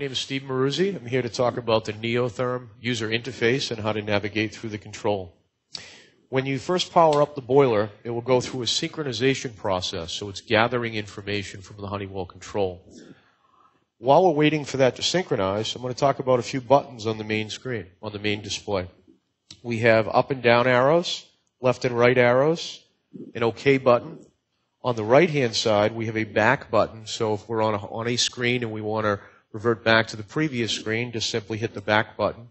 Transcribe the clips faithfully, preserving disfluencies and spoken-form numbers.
name is Steve Maruzzi. I'm here to talk about the NeoTherm user interface and how to navigate through the control. When you first power up the boiler, it will go through a synchronization process, so it's gathering information from the Honeywell control. While we're waiting for that to synchronize, I'm going to talk about a few buttons on the main screen, on the main display. We have up and down arrows, left and right arrows, an OK button. On the right-hand side, we have a back button, so if we're on a, on a screen and we want to revert back to the previous screen, just simply hit the back button.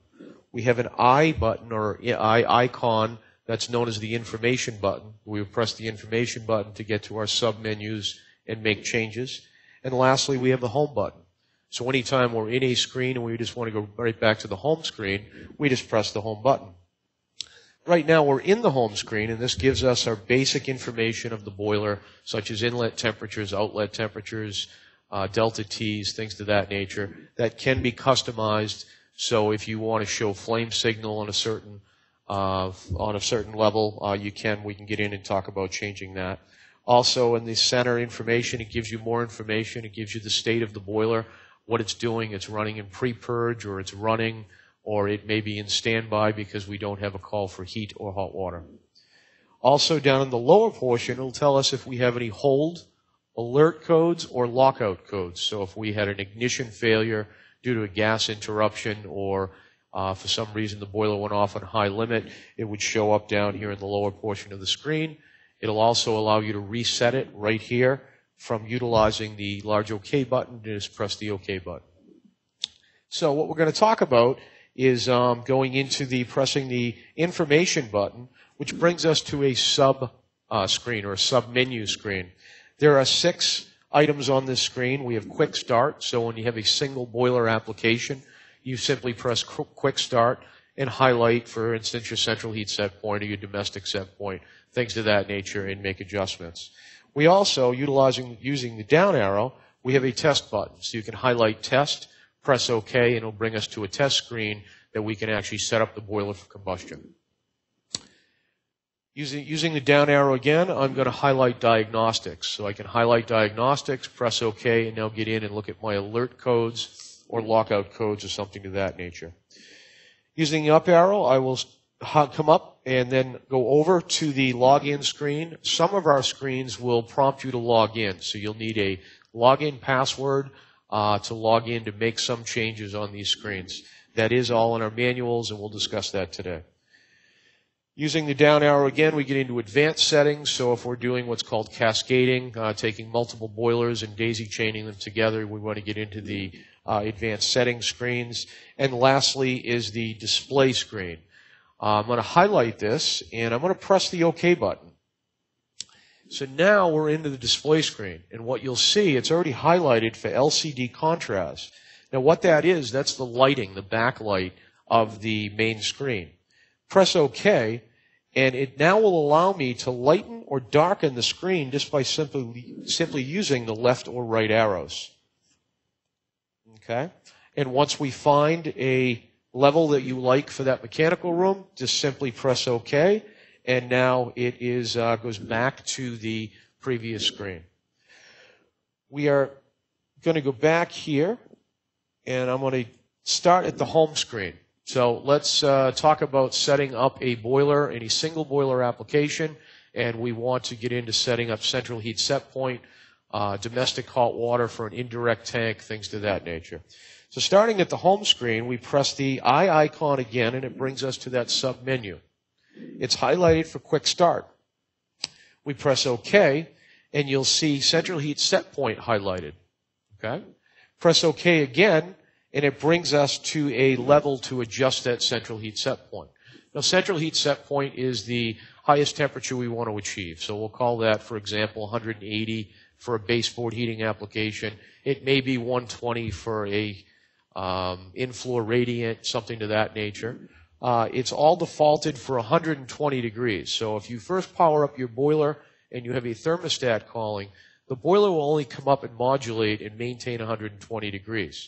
We have an I button or I icon that's known as the information button. We would press the information button to get to our sub-menus and make changes. And lastly, we have the home button. So anytime we're in a screen and we just want to go right back to the home screen, we just press the home button. Right now we're in the home screen, and this gives us our basic information of the boiler, such as inlet temperatures, outlet temperatures, uh, delta T's, things of that nature, that can be customized. So if you want to show flame signal on a certain uh, on a certain level, uh, you can. We can get in and talk about changing that. Also, in the center information, it gives you more information. It gives you the state of the boiler, what it's doing. It's running in pre-purge, or it's running, or it may be in standby because we don't have a call for heat or hot water. Also, down in the lower portion, it'll tell us if we have any hold, alert codes, or lockout codes. So if we had an ignition failure due to a gas interruption, or uh, for some reason the boiler went off on high limit, it would show up down here in the lower portion of the screen. It'll also allow you to reset it right here from utilizing the large OK button. Just press the OK button. So what we're going to talk about is um, going into the pressing the information button, which brings us to a sub uh, screen or a sub menu screen. There are six items on this screen. We have quick start, so when you have a single boiler application, you simply press quick start and highlight, for instance, your central heat set point or your domestic set point, things of that nature, and make adjustments. We also, utilizing using the down arrow, we have a test button, so you can highlight test. Press OK, and it'll bring us to a test screen that we can actually set up the boiler for combustion. Using, using the down arrow again, I'm going to highlight diagnostics. So I can highlight diagnostics, press OK, and now get in and look at my alert codes or lockout codes or something to that nature. Using the up arrow, I will come up and then go over to the login screen. Some of our screens will prompt you to log in, so you'll need a login password Uh, to log in to make some changes on these screens. That is all in our manuals, and we'll discuss that today. Using the down arrow again, we get into advanced settings. So if we're doing what's called cascading, uh, taking multiple boilers and daisy chaining them together, we want to get into the uh, advanced settings screens. And lastly is the display screen. Uh, I'm going to highlight this, and I'm going to press the OK button. So now we're into the display screen, and what you'll see, it's already highlighted for L C D contrast. Now what that is, that's the lighting, the backlight of the main screen. Press OK, and it now will allow me to lighten or darken the screen just by simply, simply using the left or right arrows. Okay? And once we find a level that you like for that mechanical room, just simply press OK. And now it is, uh, goes back to the previous screen. We are going to go back here, and I'm going to start at the home screen. So let's uh, talk about setting up a boiler, any single boiler application, and we want to get into setting up central heat set point, uh, domestic hot water for an indirect tank, things to that nature. So starting at the home screen, we press the I icon again, and it brings us to that sub-menu. It's highlighted for quick start. We press OK, and you'll see central heat set point highlighted. Okay? Press OK again, and it brings us to a level to adjust that central heat set point. Now, central heat set point is the highest temperature we want to achieve. So we'll call that, for example, one hundred eighty for a baseboard heating application. It may be one twenty for a um, in-floor radiant, something to that nature. Uh, it's all defaulted for one hundred twenty degrees. So if you first power up your boiler and you have a thermostat calling, the boiler will only come up and modulate and maintain one hundred twenty degrees.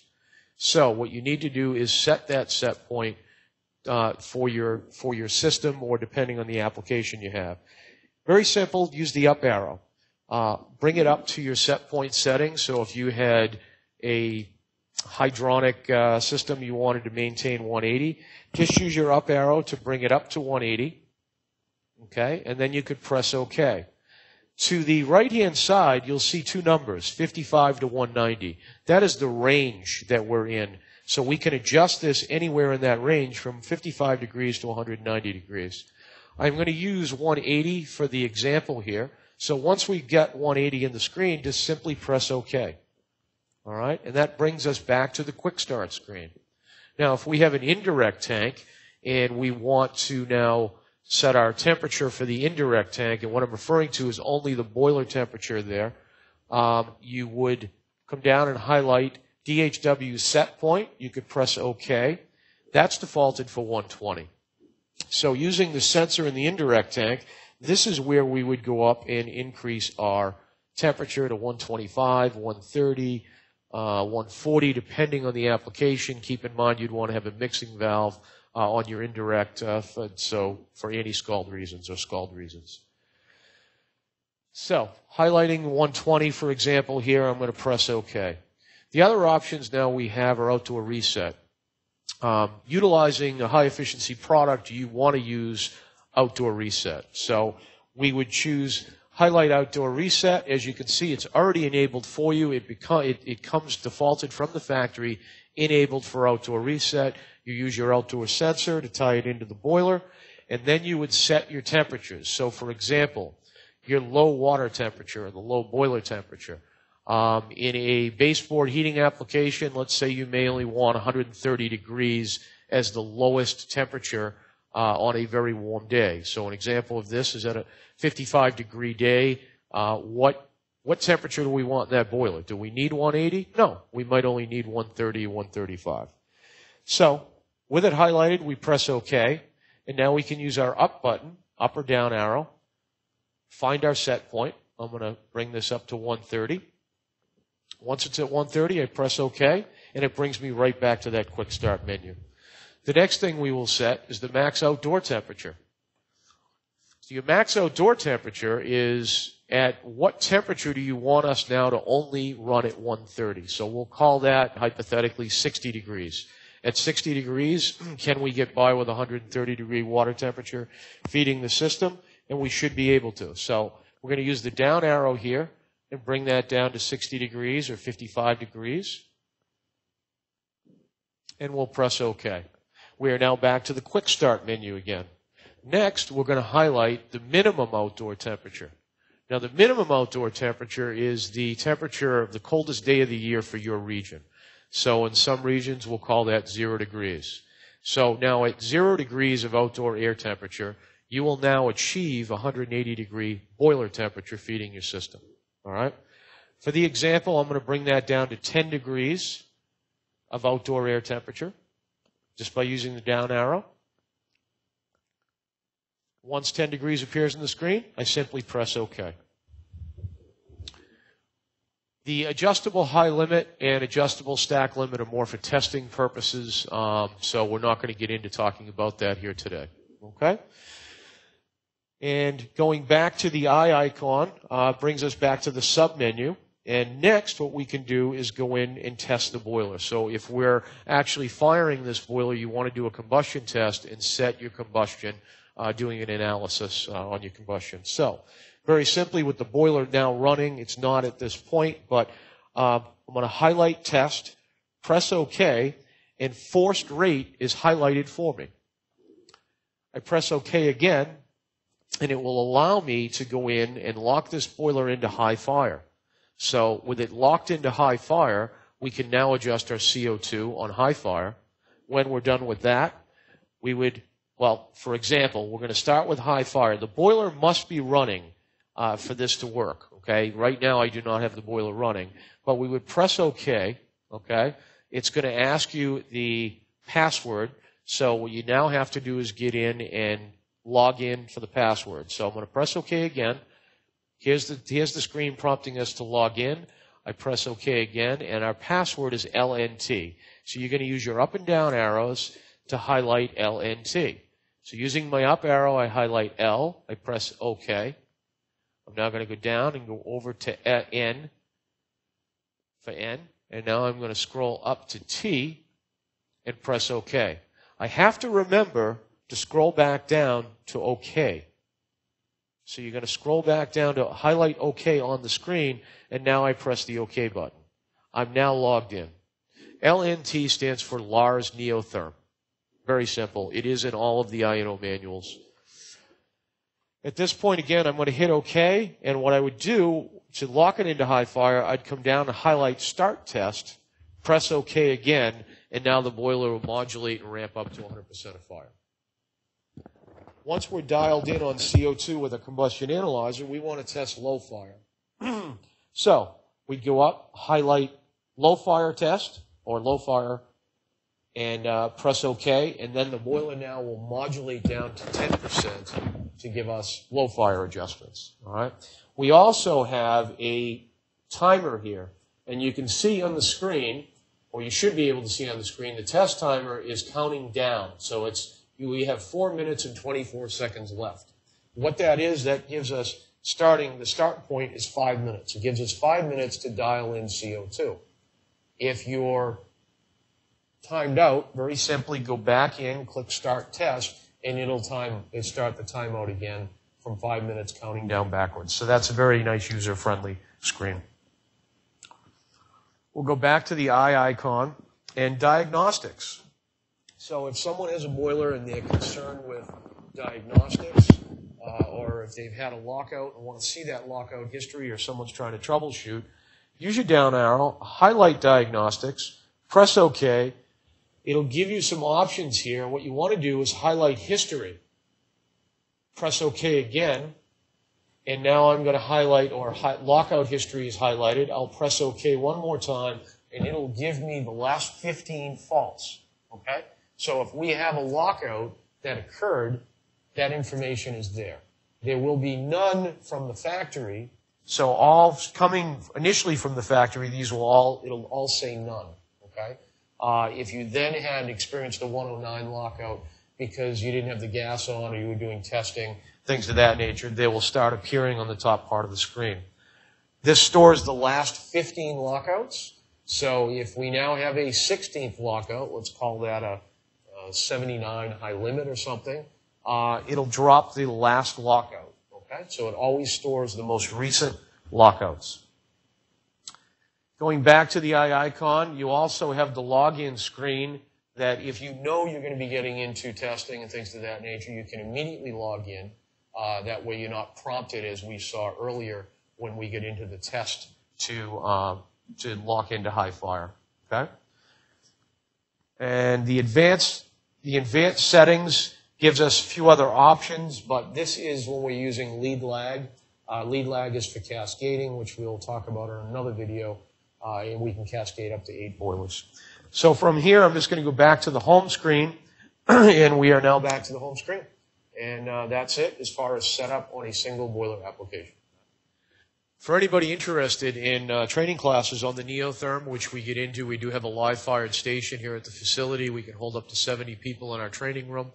So what you need to do is set that set point uh, for your for your system, or depending on the application you have. Very simple. Use the up arrow. Uh, bring it up to your set point setting. So if you had a hydronic uh, system, you wanted to maintain one eighty, just use your up arrow to bring it up to one eighty, okay, and then you could press OK. To the right-hand side, you'll see two numbers, fifty-five to one ninety. That is the range that we're in. So we can adjust this anywhere in that range from fifty-five degrees to one ninety degrees. I'm going to use one eighty for the example here. So once we get one eighty in the screen, just simply press OK. All right, and that brings us back to the quick start screen. Now, if we have an indirect tank and we want to now set our temperature for the indirect tank, and what I'm referring to is only the boiler temperature there, um, you would come down and highlight D H W set point. You could press OK. That's defaulted for one twenty. So using the sensor in the indirect tank, this is where we would go up and increase our temperature to one twenty-five, one thirty, Uh, one forty, depending on the application. Keep in mind you'd want to have a mixing valve uh, on your indirect, uh, for, so for anti-scald reasons or scald reasons. So, highlighting one twenty, for example, here, I'm going to press OK. The other options now we have are out to a reset. Um, utilizing a high-efficiency product, you want to use outdoor reset. So, we would choose Highlight Outdoor Reset. As you can see, it's already enabled for you. It, become, it, it comes defaulted from the factory, enabled for Outdoor Reset. You use your outdoor sensor to tie it into the boiler, and then you would set your temperatures. So, for example, your low water temperature or the low boiler temperature. Um, in a baseboard heating application, let's say you may only want one thirty degrees as the lowest temperature Uh, on a very warm day. So an example of this is at a fifty-five degree day, uh, what what temperature do we want in that boiler? Do we need one eighty? No, we might only need one thirty or one thirty-five. So with it highlighted, we press OK, and now we can use our up button, up or down arrow, find our set point. I'm going to bring this up to one thirty. Once it's at one thirty, I press OK, and it brings me right back to that quick start menu. The next thing we will set is the max outdoor temperature. So your max outdoor temperature is at what temperature do you want us now to only run at one thirty. So we'll call that, hypothetically, sixty degrees. At sixty degrees, can we get by with one thirty degree water temperature feeding the system? And we should be able to. So we're going to use the down arrow here and bring that down to sixty degrees or fifty-five degrees. And we'll press OK. We are now back to the quick start menu again. Next, we're going to highlight the minimum outdoor temperature. Now, the minimum outdoor temperature is the temperature of the coldest day of the year for your region. So in some regions, we'll call that zero degrees. So now at zero degrees of outdoor air temperature, you will now achieve one eighty degree boiler temperature feeding your system. All right? For the example, I'm going to bring that down to ten degrees of outdoor air temperature, just by using the down arrow. Once ten degrees appears on the screen, I simply press OK. The adjustable high limit and adjustable stack limit are more for testing purposes, um, so we're not going to get into talking about that here today. Okay? And going back to the eye icon uh, brings us back to the submenu. And next, what we can do is go in and test the boiler. So if we're actually firing this boiler, you want to do a combustion test and set your combustion, uh, doing an analysis uh, on your combustion. So very simply, with the boiler now running, it's not at this point, but uh, I'm going to highlight test, press OK, and forced rate is highlighted for me. I press OK again, and it will allow me to go in and lock this boiler into high fire. So with it locked into high fire, we can now adjust our C O two on high fire. When we're done with that, we would, well, for example, we're going to start with high fire. The boiler must be running uh, for this to work, okay? Right now I do not have the boiler running, but we would press OK, okay? It's going to ask you the password, so what you now have to do is get in and log in for the password. So I'm going to press OK again. Here's the, here's the screen prompting us to log in. I press OK again, and our password is L N T. So you're going to use your up and down arrows to highlight L N T. So using my up arrow, I highlight L. I press OK. I'm now going to go down and go over to N for N. And now I'm going to scroll up to T and press OK. I have to remember to scroll back down to OK. So you're going to scroll back down to highlight OK on the screen, and now I press the OK button. I'm now logged in. L N T stands for Lars Neotherm. Very simple. It is in all of the I N O manuals. At this point, again, I'm going to hit OK, and what I would do to lock it into HiFire, I'd come down to highlight Start Test, press OK again, and now the boiler will modulate and ramp up to one hundred percent of fire. Once we're dialed in on C O two with a combustion analyzer, we want to test low fire. So we go up, highlight low fire test, or low fire, and uh, press OK, and then the boiler now will modulate down to ten percent. To give us low fire adjustments. All right. We also have a timer here, and you can see on the screen, or you should be able to see on the screen, the test timer is counting down. So it's we have four minutes and twenty-four seconds left. What that is, that gives us starting the start point is five minutes. It gives us five minutes to dial in C O two. If you're timed out, very simply go back in, click Start Test. And it'll time it start the timeout again from five minutes counting down backwards. So that's a very nice user-friendly screen. We'll go back to the eye icon and diagnostics. So if someone has a boiler and they're concerned with diagnostics, uh, or if they've had a lockout and want to see that lockout history, or someone's trying to troubleshoot, use your down arrow, highlight diagnostics, press OK. It'll give you some options here. What you want to do is highlight history. Press OK again. And now I'm going to highlight, or hi lockout history is highlighted. I'll press OK one more time, and it'll give me the last fifteen faults. Okay? So if we have a lockout that occurred, that information is there. There will be none from the factory. So all coming initially from the factory, these will all, it'll all say none. Okay? Uh, if you then had experienced a one oh nine lockout because you didn't have the gas on or you were doing testing, things of that nature, they will start appearing on the top part of the screen. This stores the last fifteen lockouts. So if we now have a sixteenth lockout, let's call that a, a seventy-nine high limit or something, uh, it'll drop the last lockout. Okay? So it always stores the most recent lockouts. Going back to the eye icon, you also have the login screen that if you know you're going to be getting into testing and things of that nature, you can immediately log in. Uh, that way you're not prompted, as we saw earlier, when we get into the test to, uh, to lock into HiFire. Okay? And the advanced, the advanced settings gives us a few other options, but this is when we're using lead/lag. Uh, lead/lag is for cascading, which we'll talk about in another video. Uh, and we can cascade up to eight boilers. So from here, I'm just going to go back to the home screen, and we are now back to the home screen. And uh, that's it as far as setup on a single boiler application. For anybody interested in uh, training classes on the NeoTherm, which we get into, we do have a live-fired station here at the facility. We can hold up to seventy people in our training room.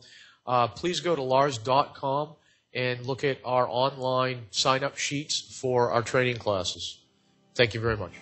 Uh, please go to laars dot com and look at our online sign-up sheets for our training classes. Thank you very much.